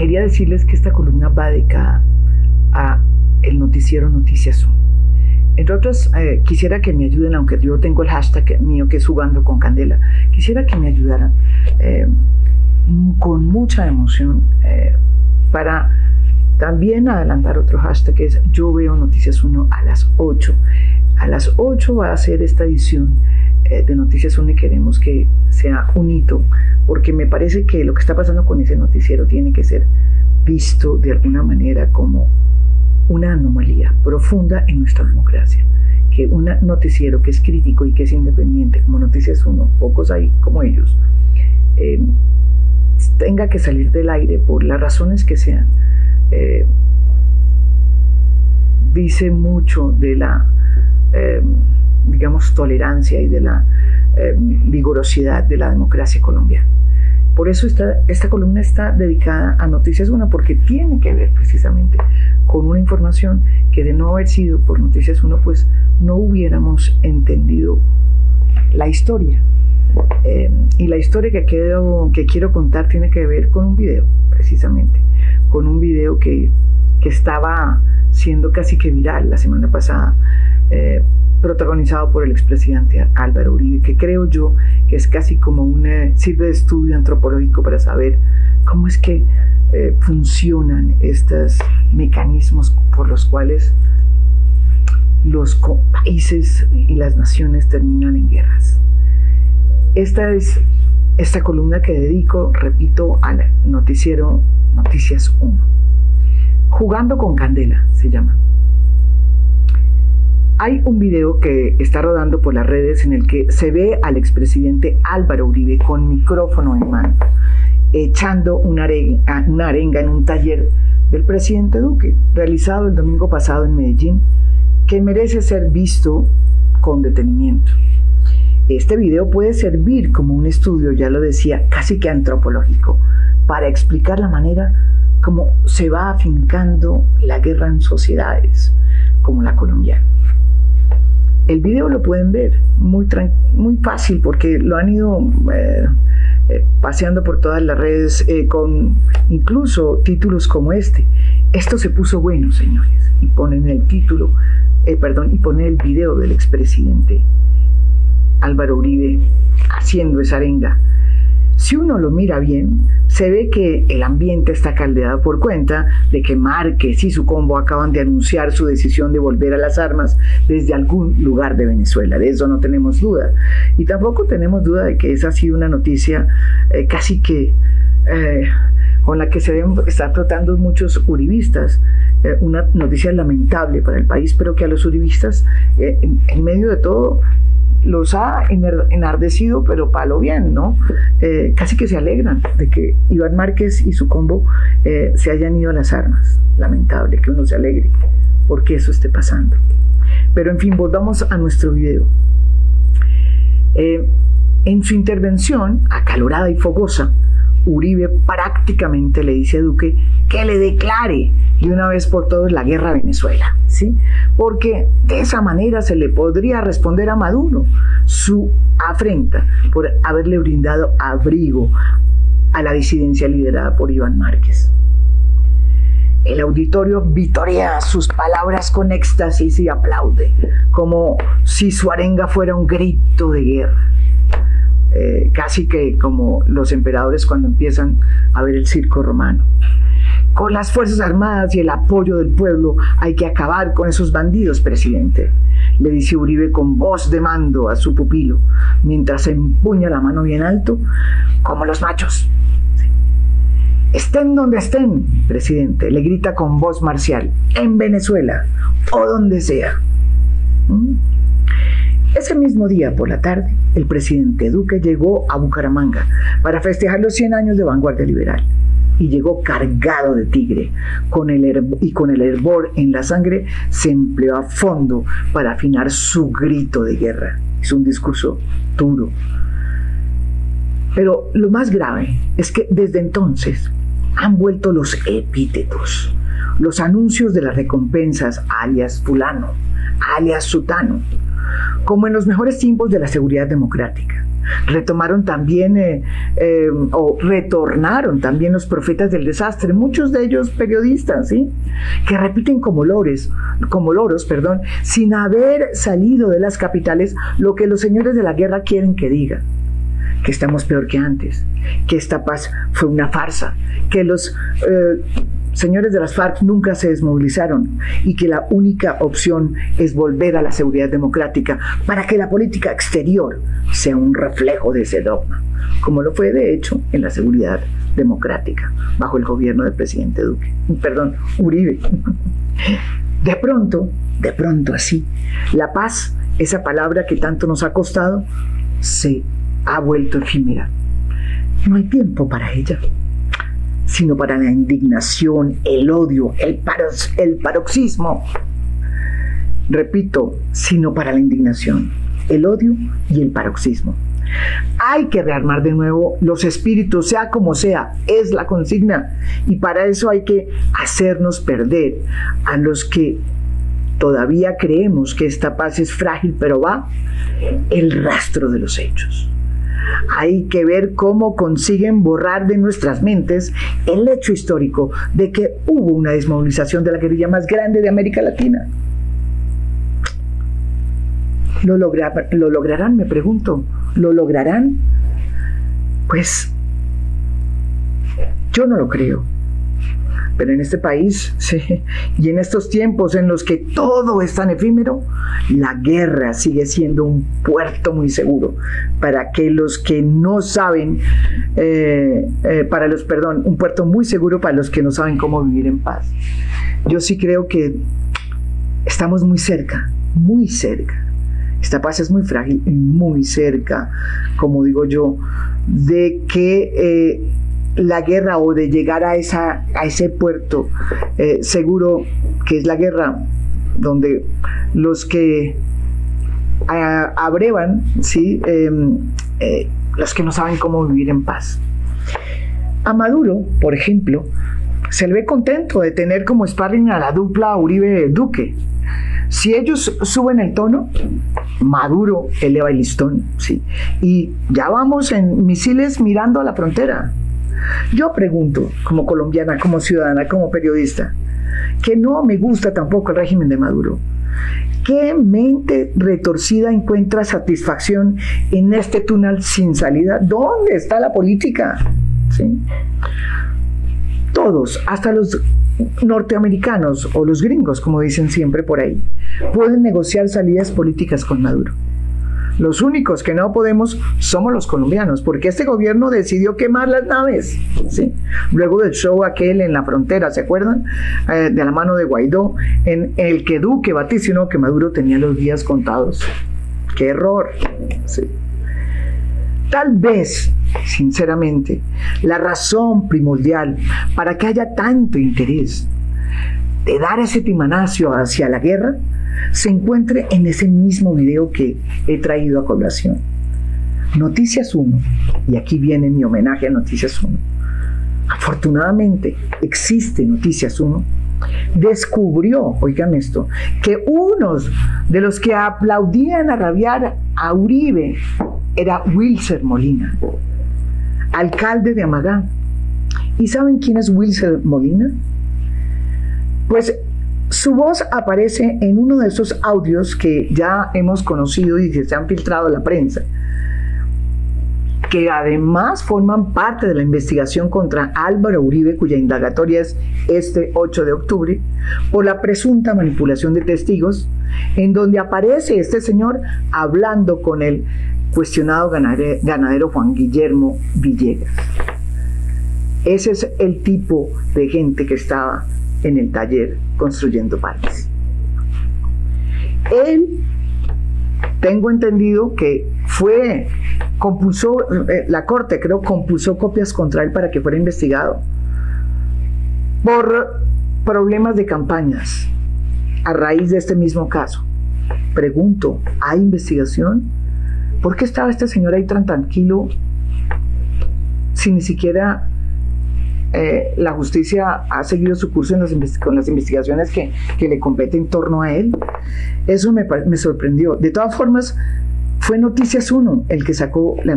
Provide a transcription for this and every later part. Quería decirles que esta columna va dedicada a el noticiero Noticias Uno. Entre otros, quisiera que me ayuden, aunque yo tengo el hashtag mío que es Jugando con Candela, quisiera que me ayudaran con mucha emoción para también adelantar otro hashtag que es Yo Veo Noticias Uno a las 8. A las 8 va a ser esta edición de Noticias Uno y queremos que sea un hito, porque me parece que lo que está pasando con ese noticiero tiene que ser visto de alguna manera como una anomalía profunda en nuestra democracia, que un noticiero que es crítico y que es independiente como Noticias Uno, pocos hay como ellos, tenga que salir del aire por las razones que sean. Dice mucho de la digamos tolerancia y de la vigorosidad de la democracia colombiana. Por eso esta columna está dedicada a Noticias Uno, porque tiene que ver precisamente con una información que de no haber sido por Noticias Uno, pues no hubiéramos entendido la historia. Y la historia que quiero contar tiene que ver con un video, precisamente, con un video que estaba siendo casi que viral la semana pasada, protagonizado por el expresidente Álvaro Uribe, que creo yo que es casi como sirve de estudio antropológico para saber cómo es que funcionan estos mecanismos por los cuales los países y las naciones terminan en guerras. Esta es esta columna que dedico, repito, al noticiero Noticias Uno. Jugando con Candela se llama. Hay un video que está rodando por las redes en el que se ve al expresidente Álvaro Uribe con micrófono en mano, echando una arenga en un taller del presidente Duque, realizado el domingo pasado en Medellín, que merece ser visto con detenimiento. Este video puede servir como un estudio, ya lo decía, casi que antropológico, para explicar la manera como se va afincando la guerra en sociedades como la colombiana. El video lo pueden ver muy fácil porque lo han ido paseando por todas las redes con incluso títulos como este. Esto se puso bueno, señores, y ponen el título, y ponen el video del expresidente Álvaro Uribe haciendo esa arenga. Si uno lo mira bien, se ve que el ambiente está caldeado por cuenta de que Márquez y su combo acaban de anunciar su decisión de volver a las armas desde algún lugar de Venezuela. De eso no tenemos duda. Y tampoco tenemos duda de que esa ha sido una noticia casi que con la que se deben estar tratando muchos uribistas, una noticia lamentable para el país, pero que a los uribistas, en medio de todo, los ha enardecido, pero para lo bien, ¿no? Casi que se alegran de que Iván Márquez y su combo se hayan ido a las armas. Lamentable que uno se alegre porque eso esté pasando. Pero en fin, volvamos a nuestro video. En su intervención, acalorada y fogosa, Uribe prácticamente le dice a Duque que le declare de una vez por todas la guerra a Venezuela, ¿sí? Porque de esa manera se le podría responder a Maduro su afrenta por haberle brindado abrigo a la disidencia liderada por Iván Márquez. El auditorio vitorea sus palabras con éxtasis y aplaude, como si su arenga fuera un grito de guerra. Casi que como los emperadores cuando empiezan a ver el circo romano. Con las fuerzas armadas y el apoyo del pueblo hay que acabar con esos bandidos, presidente, le dice Uribe con voz de mando a su pupilo, mientras empuña la mano bien alto, como los machos. Estén donde estén, presidente, le grita con voz marcial, en Venezuela o donde sea. Ese mismo día por la tarde, el presidente Duque llegó a Bucaramanga para festejar los 100 años de Vanguardia Liberal y llegó cargado de tigre con el hervor en la sangre. Se empleó a fondo para afinar su grito de guerra. Es un discurso duro, pero lo más grave es que desde entonces han vuelto los epítetos, los anuncios de las recompensas alias fulano, alias sutano, como en los mejores tiempos de la seguridad democrática. Retomaron también o retornaron también los profetas del desastre, muchos de ellos periodistas, ¿sí?, que repiten como loros, sin haber salido de las capitales lo que los señores de la guerra quieren que digan: que estamos peor que antes, que esta paz fue una farsa, que los señores de las FARC nunca se desmovilizaron y que la única opción es volver a la seguridad democrática para que la política exterior sea un reflejo de ese dogma, como lo fue de hecho en la seguridad democrática bajo el gobierno del presidente Uribe. De pronto así, la paz, esa palabra que tanto nos ha costado, se ha vuelto efímera. No hay tiempo para ella, sino para la indignación, el odio, el paroxismo. Repito, sino para la indignación, el odio y el paroxismo. Hay que rearmar de nuevo los espíritus, sea como sea, es la consigna. Y para eso hay que hacernos perder a los que todavía creemos que esta paz es frágil, pero va, el rastro de los hechos. Hay que ver cómo consiguen borrar de nuestras mentes el hecho histórico de que hubo una desmovilización de la guerrilla más grande de América Latina. ¿Lo lograrán? Me pregunto. ¿Lo lograrán? Pues yo no lo creo. Pero en este país, sí, y en estos tiempos en los que todo es tan efímero, la guerra sigue siendo un puerto muy seguro un puerto muy seguro para los que no saben cómo vivir en paz. Yo sí creo que estamos muy cerca, esta paz es muy frágil y muy cerca, como digo yo, de que la guerra, o de llegar a ese puerto seguro que es la guerra, donde los que abrevan, ¿sí?, los que no saben cómo vivir en paz. A Maduro, por ejemplo, se le ve contento de tener como sparring a la dupla Uribe-Duque. Si ellos suben el tono, Maduro eleva el listón, ¿sí?, y ya vamos en misiles mirando a la frontera. Yo pregunto, como colombiana, como ciudadana, como periodista, que no me gusta tampoco el régimen de Maduro, ¿qué mente retorcida encuentra satisfacción en este túnel sin salida? ¿Dónde está la política? ¿Sí? Todos, hasta los norteamericanos o los gringos, como dicen siempre por ahí, pueden negociar salidas políticas con Maduro. Los únicos que no podemos somos los colombianos, porque este gobierno decidió quemar las naves, ¿sí?, luego del show aquel en la frontera, ¿se acuerdan? De la mano de Guaidó, en el que Duque vaticinó que Maduro tenía los días contados. ¡Qué error! Sí. Tal vez, sinceramente, la razón primordial para que haya tanto interés de dar ese timanazo hacia la guerra se encuentre en ese mismo video que he traído a colación. Noticias Uno, y aquí viene mi homenaje a Noticias Uno. Afortunadamente existe Noticias Uno. Descubrió, oigan esto, que unos de los que aplaudían a rabiar a Uribe era Wilson Molina, alcalde de Amagá. ¿Y saben quién es Wilson Molina? Pues su voz aparece en uno de esos audios que ya hemos conocido y que se han filtrado a la prensa, que además forman parte de la investigación contra Álvaro Uribe, cuya indagatoria es este 8 de octubre, por la presunta manipulación de testigos, en donde aparece este señor hablando con el cuestionado ganadero Juan Guillermo Villegas. Ese es el tipo de gente que estaba en el taller construyendo país. Él, tengo entendido que la corte compuso copias contra él para que fuera investigado por problemas de campañas a raíz de este mismo caso. Pregunto, ¿hay investigación? ¿Por qué estaba este señor ahí tan tranquilo si ni siquiera la justicia ha seguido su curso con las investigaciones que le competen en torno a él? Eso me sorprendió. De todas formas, Fue Noticias Uno el que sacó la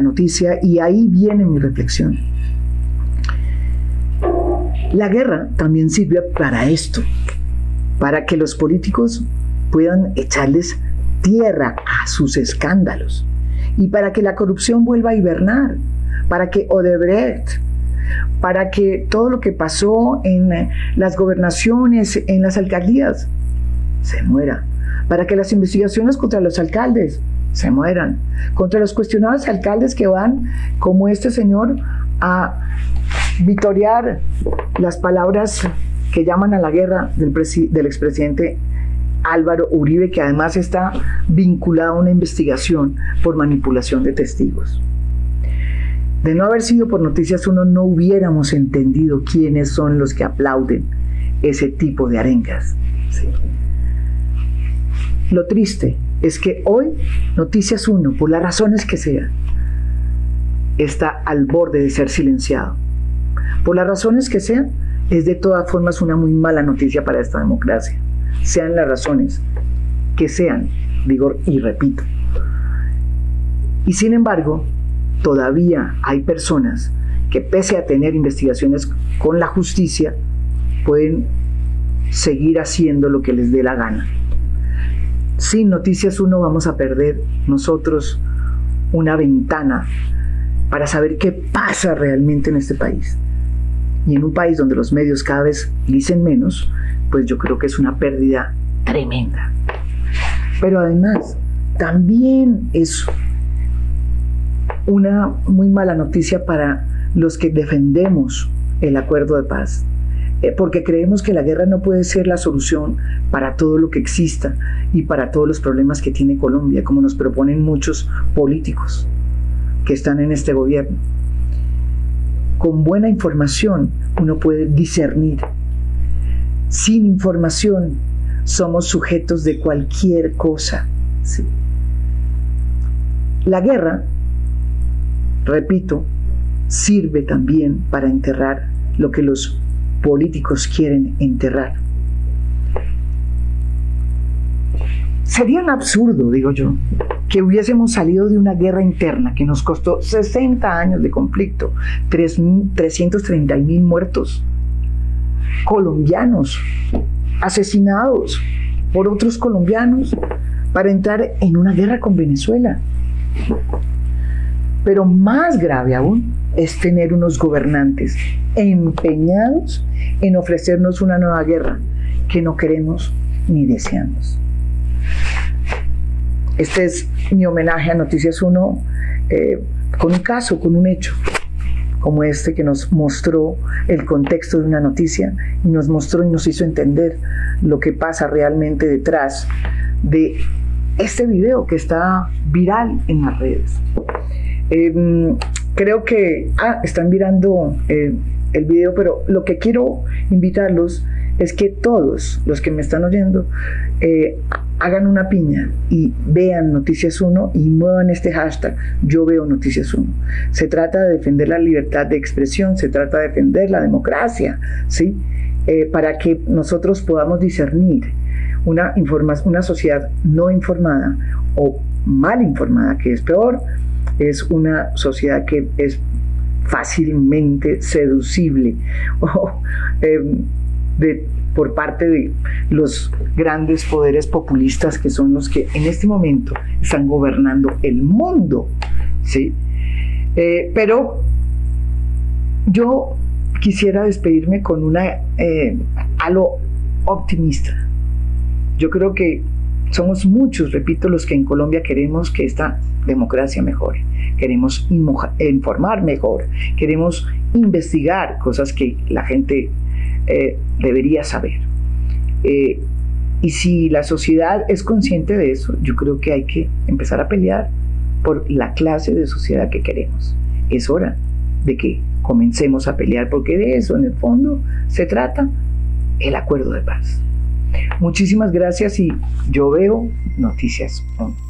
noticia, y ahí viene mi reflexión. La guerra también sirve para esto, para que los políticos puedan echarles tierra a sus escándalos y para que la corrupción vuelva a hibernar, para que Odebrecht, para que todo lo que pasó en las gobernaciones, en las alcaldías, se muera, para que las investigaciones contra los alcaldes se mueran, contra los cuestionados alcaldes que van, como este señor, a vitorear las palabras que llaman a la guerra del expresidente Álvaro Uribe, que además está vinculado a una investigación por manipulación de testigos. De no haber sido por Noticias Uno, no hubiéramos entendido quiénes son los que aplauden ese tipo de arengas. Sí. Lo triste es que hoy Noticias Uno, por las razones que sean, está al borde de ser silenciado. Por las razones que sean, es de todas formas una muy mala noticia para esta democracia. Sean las razones que sean, digo y repito. Y sin embargo, todavía hay personas que, pese a tener investigaciones con la justicia, pueden seguir haciendo lo que les dé la gana. Sin Noticias Uno vamos a perder nosotros una ventana para saber qué pasa realmente en este país. Y en un país donde los medios cada vez dicen menos, pues yo creo que es una pérdida tremenda. Pero además, también es una muy mala noticia para los que defendemos el acuerdo de paz, porque creemos que la guerra no puede ser la solución para todo lo que exista y para todos los problemas que tiene Colombia, como nos proponen muchos políticos que están en este gobierno. Con buena información uno puede discernir. Sin información somos sujetos de cualquier cosa. Sí. La guerra, repito, sirve también para enterrar lo que los políticos quieren enterrar. Sería un absurdo, digo yo, que hubiésemos salido de una guerra interna que nos costó 60 años de conflicto, 330.000 muertos, colombianos asesinados por otros colombianos, para entrar en una guerra con Venezuela. Pero más grave aún es tener unos gobernantes empeñados en ofrecernos una nueva guerra que no queremos ni deseamos. Este es mi homenaje a Noticias Uno, con un caso, con un hecho como este, que nos mostró el contexto de una noticia y nos mostró y nos hizo entender lo que pasa realmente detrás de este video que está viral en las redes. Creo que están mirando el video, pero lo que quiero invitarlos es que todos los que me están oyendo hagan una piña y vean Noticias Uno y muevan este hashtag Yo Veo Noticias Uno. Se trata de defender la libertad de expresión, se trata de defender la democracia, ¿sí? Para que nosotros podamos discernir una sociedad no informada o mal informada, que es peor. Es una sociedad que es fácilmente seducible por parte de los grandes poderes populistas, que son los que en este momento están gobernando el mundo, ¿sí? Pero yo quisiera despedirme con algo optimista. Yo creo que somos muchos, repito, los que en Colombia queremos que esta democracia mejore, queremos informar mejor, queremos investigar cosas que la gente debería saber. Y si la sociedad es consciente de eso, yo creo que hay que empezar a pelear por la clase de sociedad que queremos. Es hora de que comencemos a pelear, porque de eso, en el fondo, se trata el acuerdo de paz. Muchísimas gracias y Yo Veo Noticias Uno.